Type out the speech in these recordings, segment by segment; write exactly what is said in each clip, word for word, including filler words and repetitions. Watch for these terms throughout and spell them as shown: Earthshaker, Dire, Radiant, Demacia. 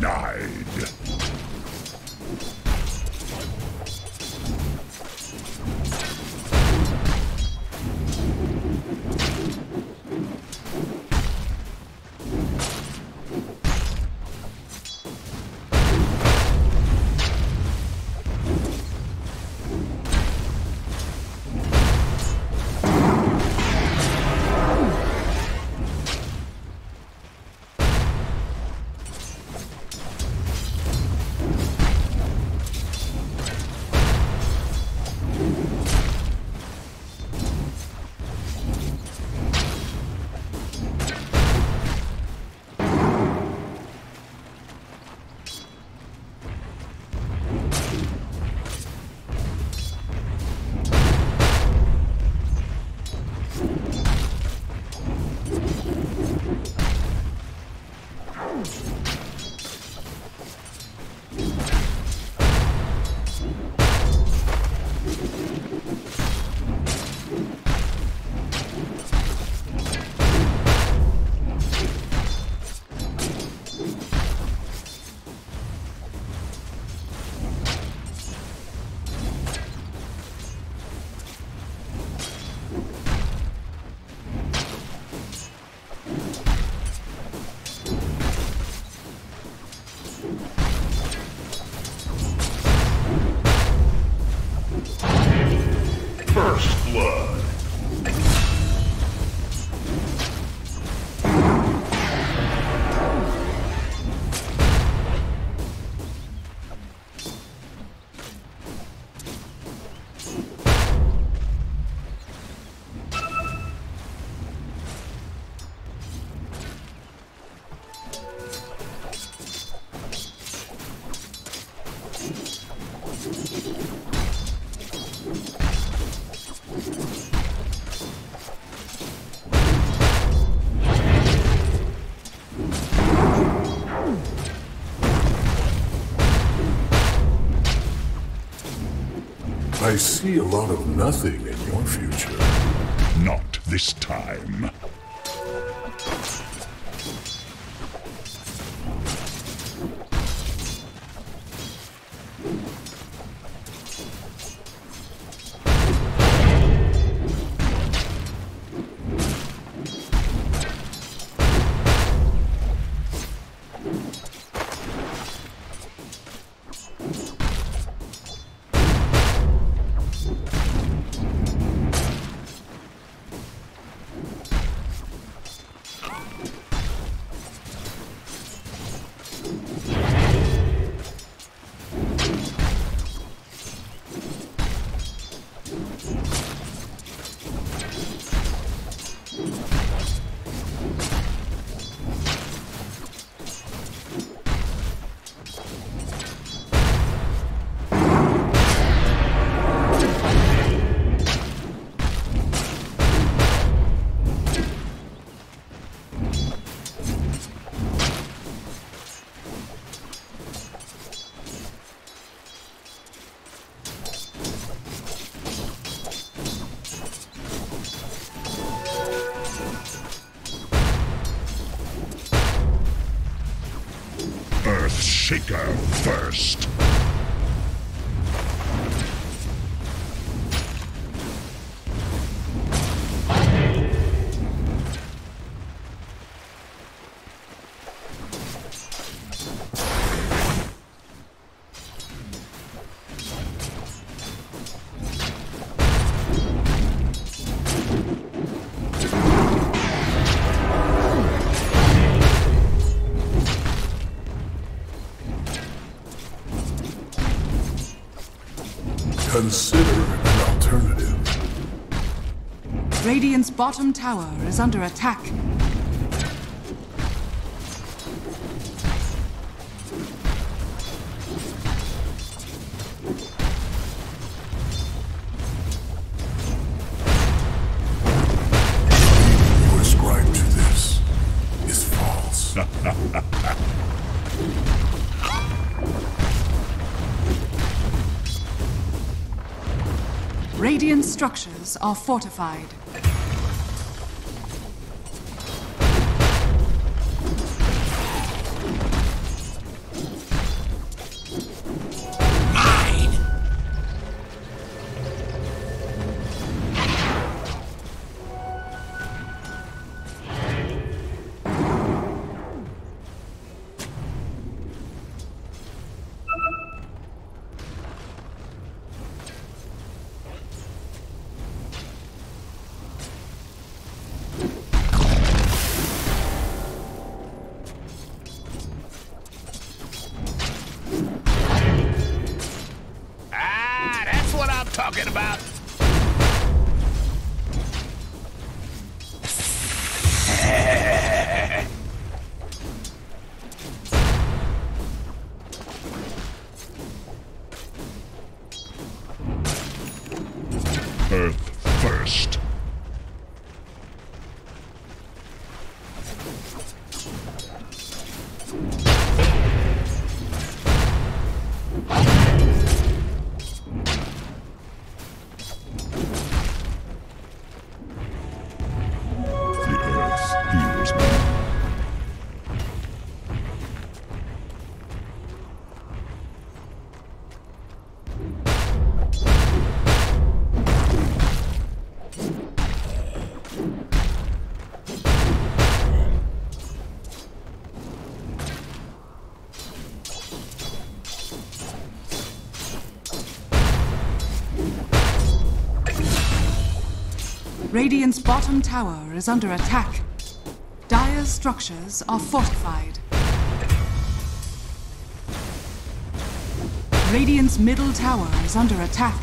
Denied. I see a lot of nothing in your future. Not this time. Earthshaker first. Radiant's bottom tower is under attack. Radiant structures are fortified. Mine. Radiant's bottom tower is under attack. Dire's structures are fortified. Radiant's middle tower is under attack.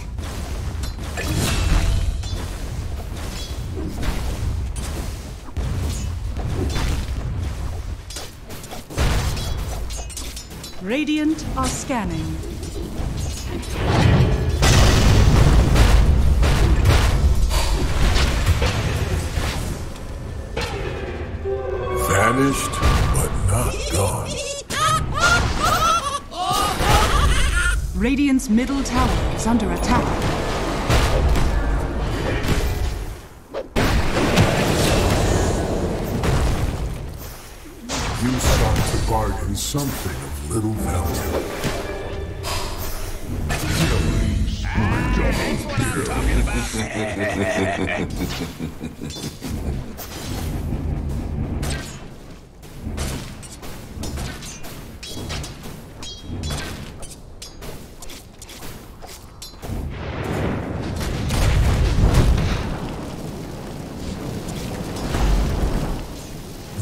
Radiant are scanning. Vanished, but not gone. Radiant's middle tower is under attack. You sought to bargain something of little value.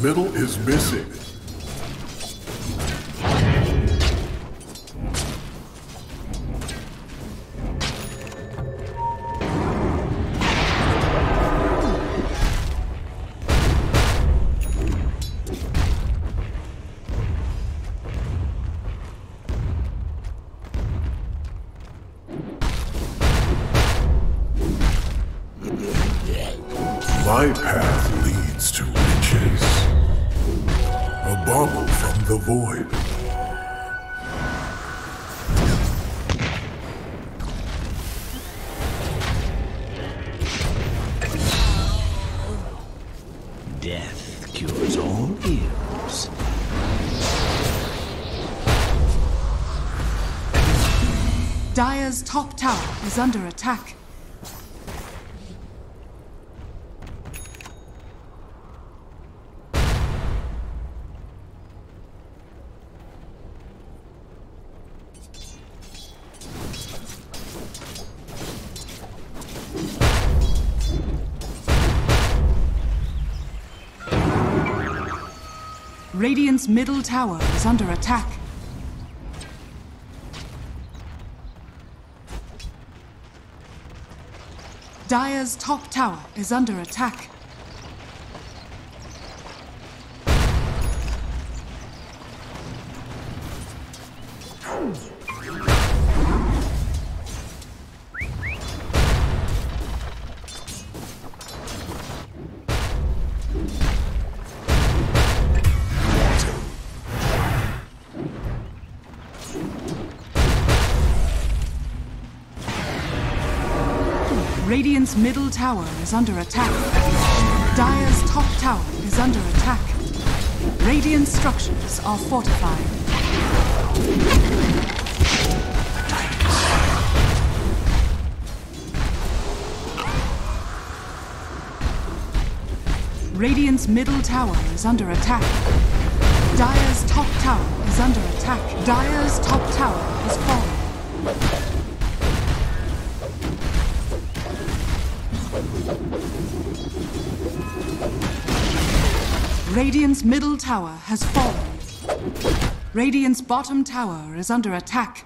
Middle is missing. My path leads to riches. A bauble from the void. Death cures all ills. Dire's top tower is under attack. Radiant's middle tower is under attack. Dire's top tower is under attack. Radiant's middle tower is under attack. Dire's top tower is under attack. Radiant structures are fortified. Radiant's middle tower is under attack. Dire's top tower is under attack. Dire's top tower is falling. Radiant's middle tower has fallen. Radiant's bottom tower is under attack.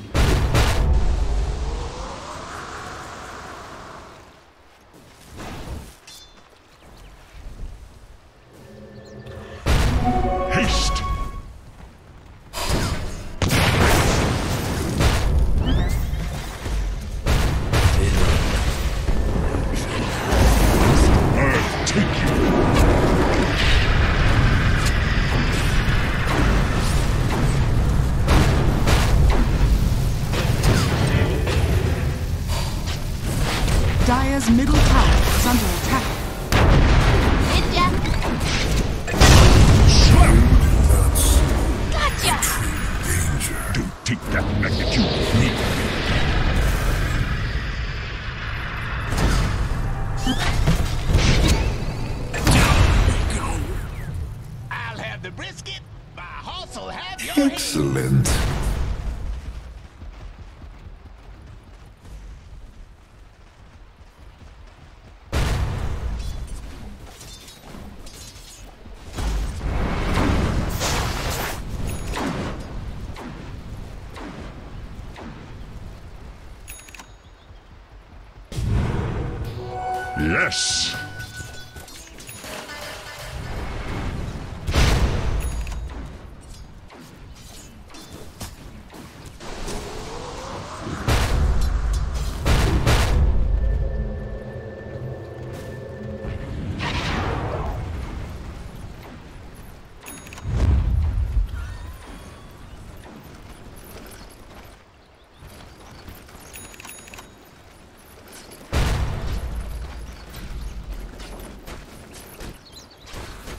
Dire's middle tower is under attack. Ninja! Gotcha! Gotcha! Don't take that magnitude of me. I'll have the brisket, my horse will have your head. Excellent. Yes!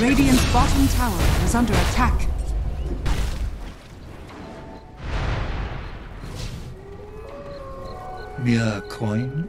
Radiant's bottom tower is under attack. Mere coin?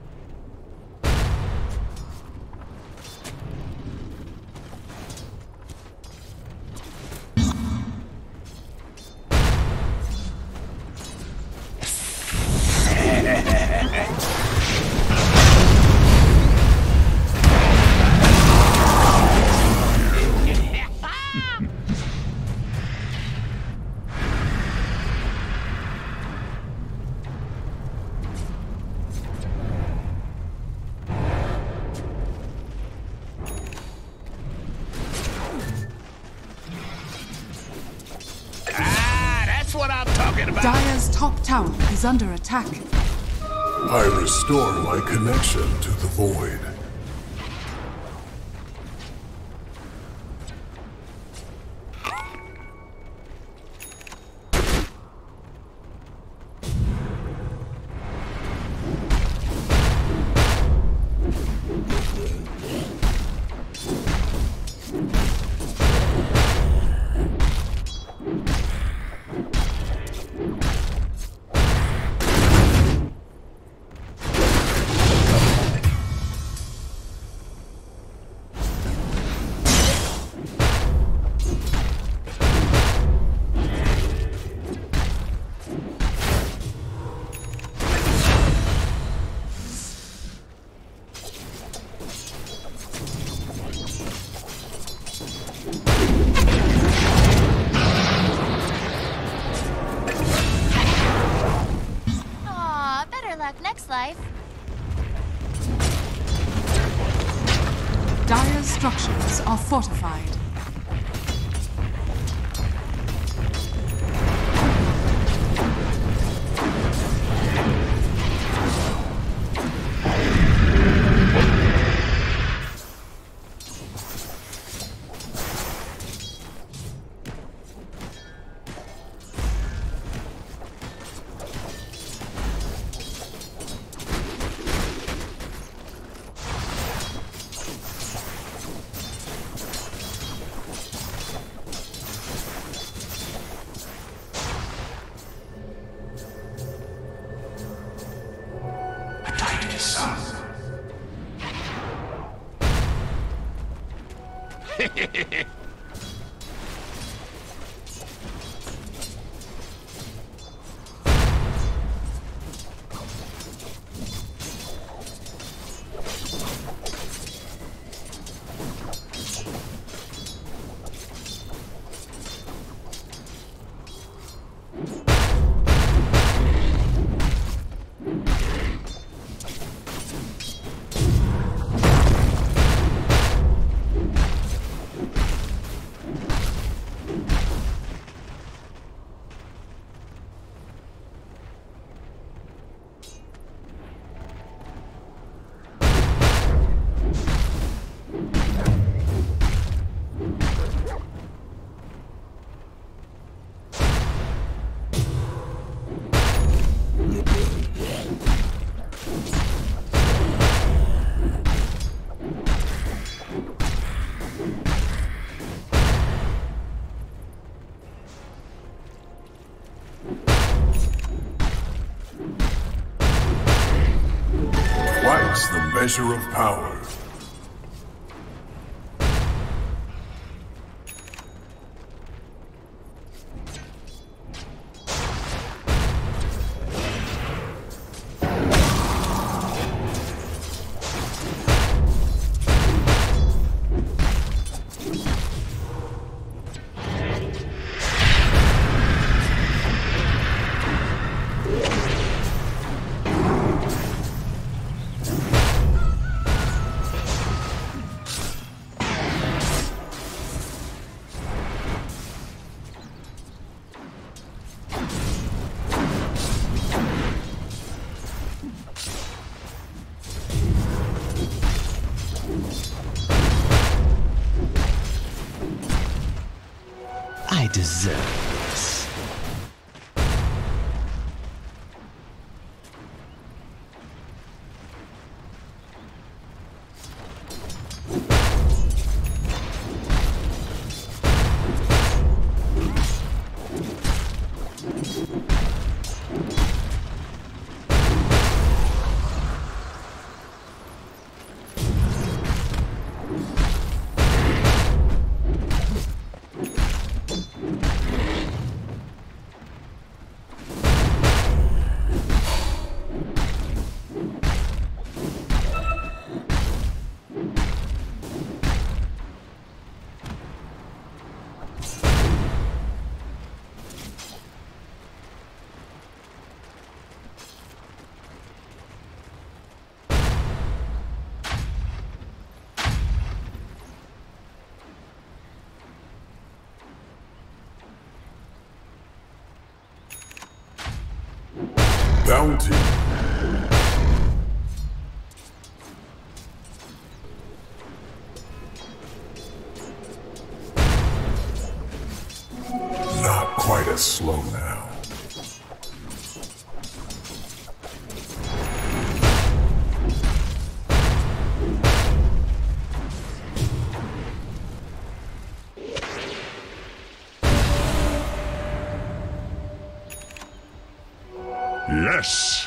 Tower is under attack. I restore my connection to the void. Dire's structures are fortified. Measure of power. bounty. Not quite as slow now. Yes!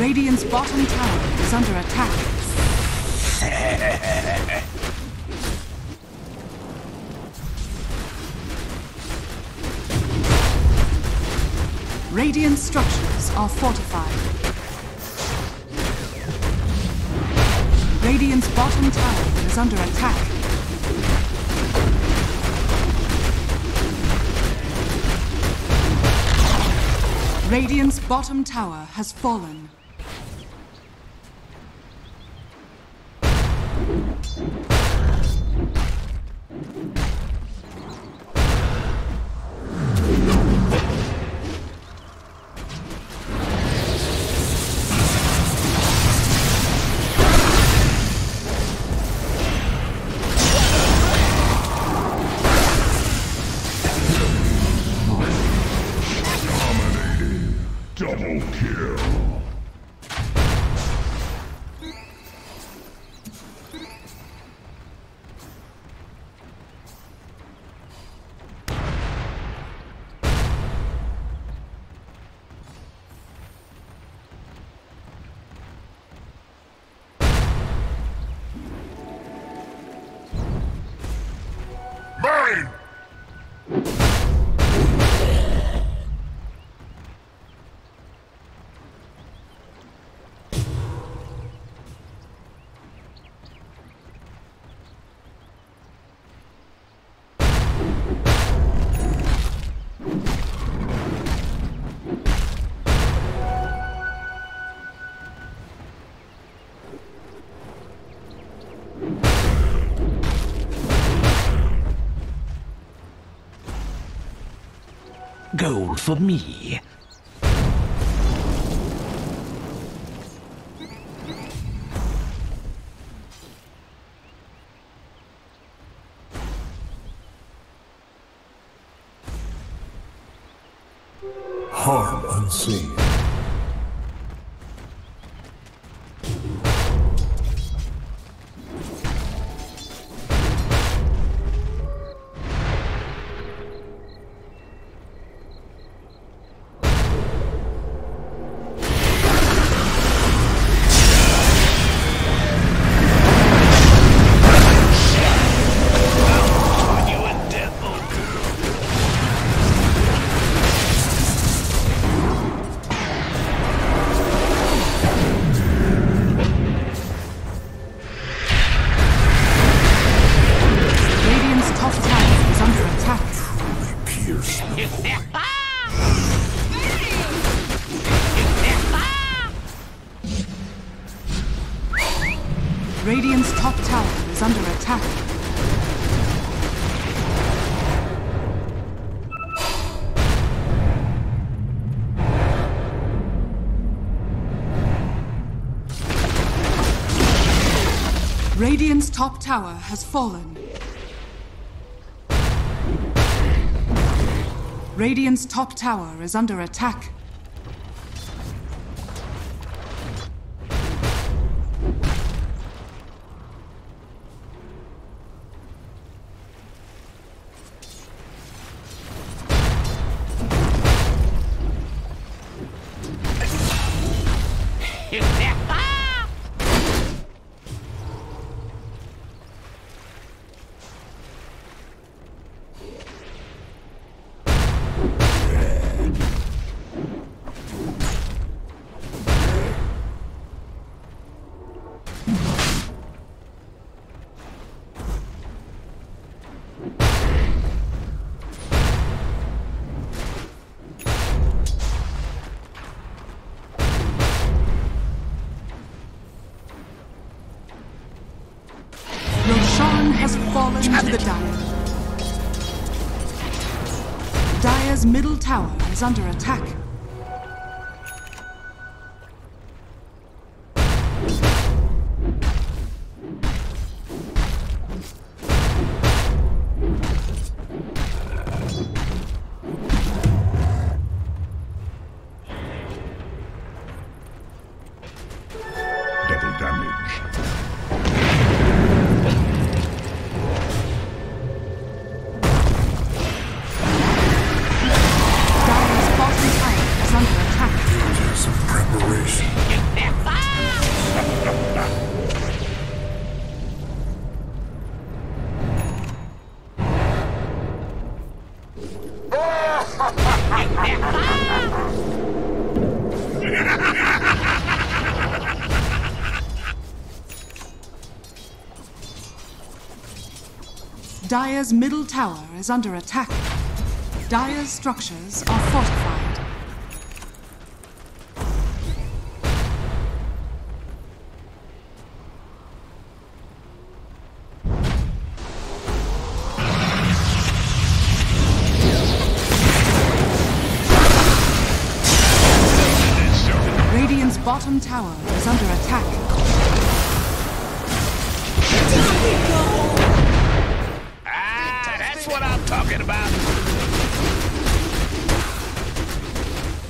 Radiant's bottom tower is under attack. Radiant structures are fortified. Radiant's bottom tower is under attack. Radiant's bottom tower has fallen. Double kill. Burn! Gold for me. Harm unseen. Radiant's top tower is under attack. Radiant's top tower has fallen. Radiant's top tower is under attack. Sean has fallen to the Dire. Dire's middle tower is under attack. Dire's middle tower is under attack. Dire's structures are fortified. Radiant's bottom tower is under attack.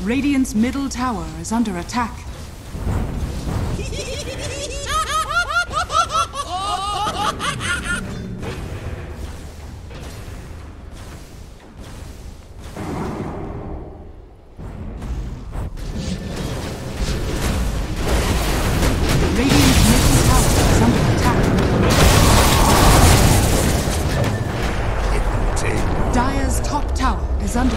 Radiant's middle tower is under attack. Dire's middle tower is under attack. Dire's top tower is under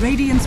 Radiant's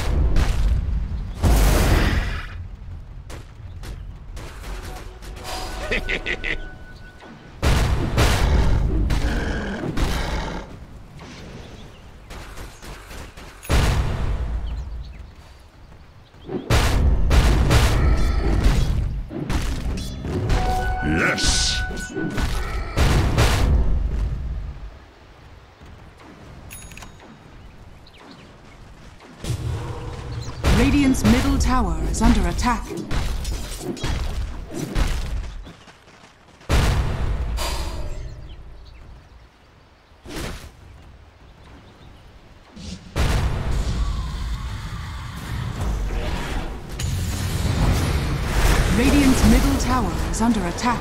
Yes. Radiant's middle tower is under attack. Radiant's middle tower is under attack.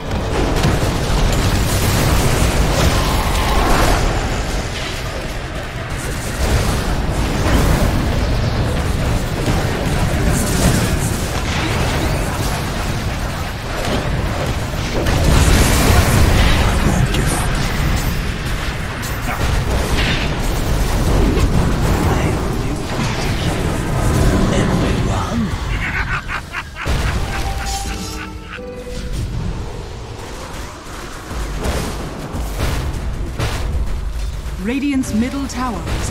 Radiant's middle tower is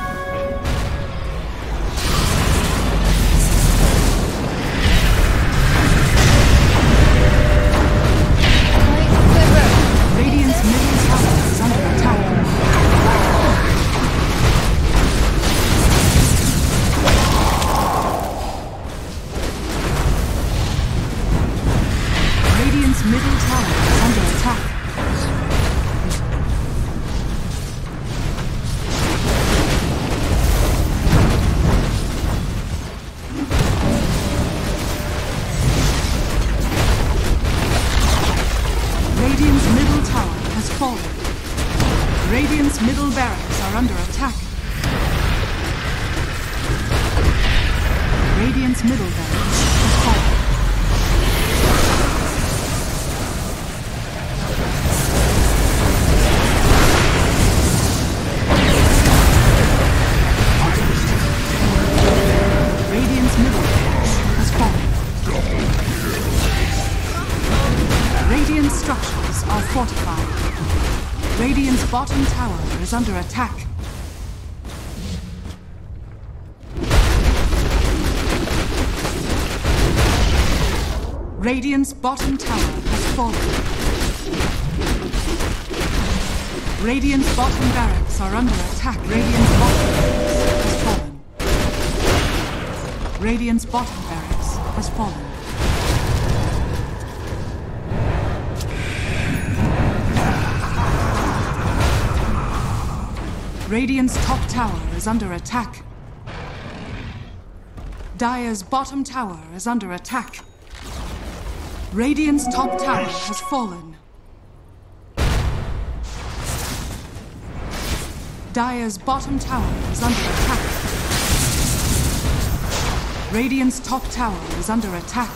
Radiant's middle barracks are under attack. Radiant's middle barracks is falling. Radiant's middle barracks has fallen. Radiant structures are fortified. Radiant's bottom tower is under attack. Radiant's bottom tower has fallen. Radiant's bottom barracks are under attack. Radiant's bottom barracks has fallen. Radiant's bottom barracks has fallen. Radiant's top tower is under attack. Dire's bottom tower is under attack. Radiant's top tower has fallen. Dire's bottom tower is under attack. Radiant's top tower is under attack.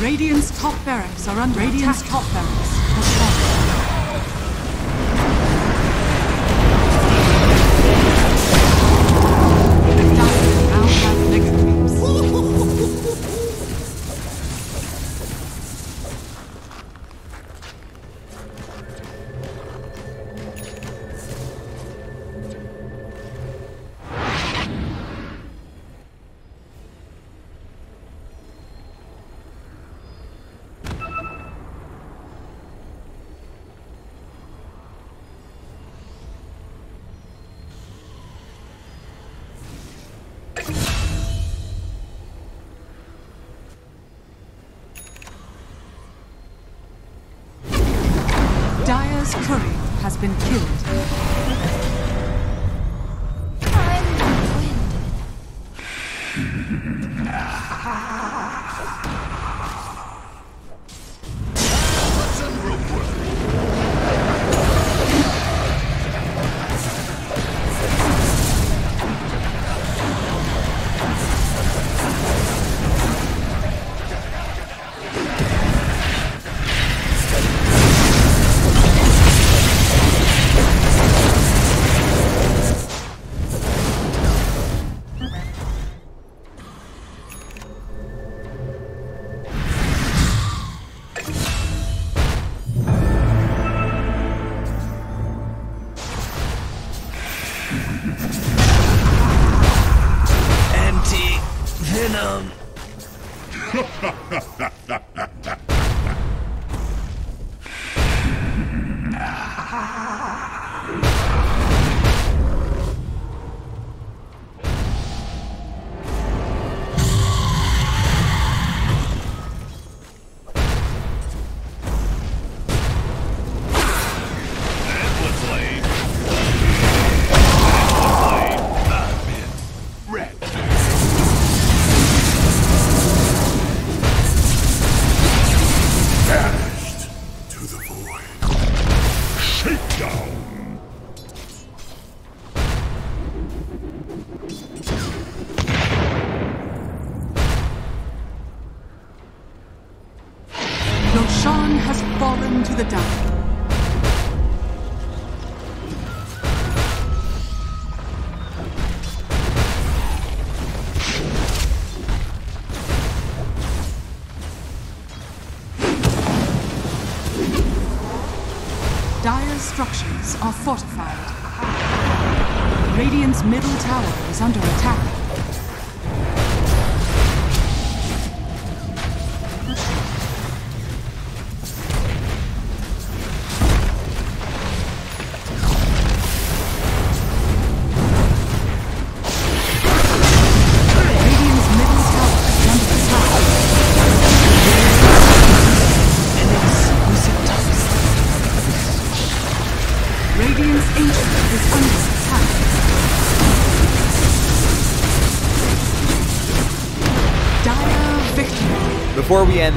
Radiant's top barracks are under Radiant's attack. Top barracks has fallen. been killed. I'm winded. Dire's structures are fortified. Radiant's middle tower is under attack. Before we end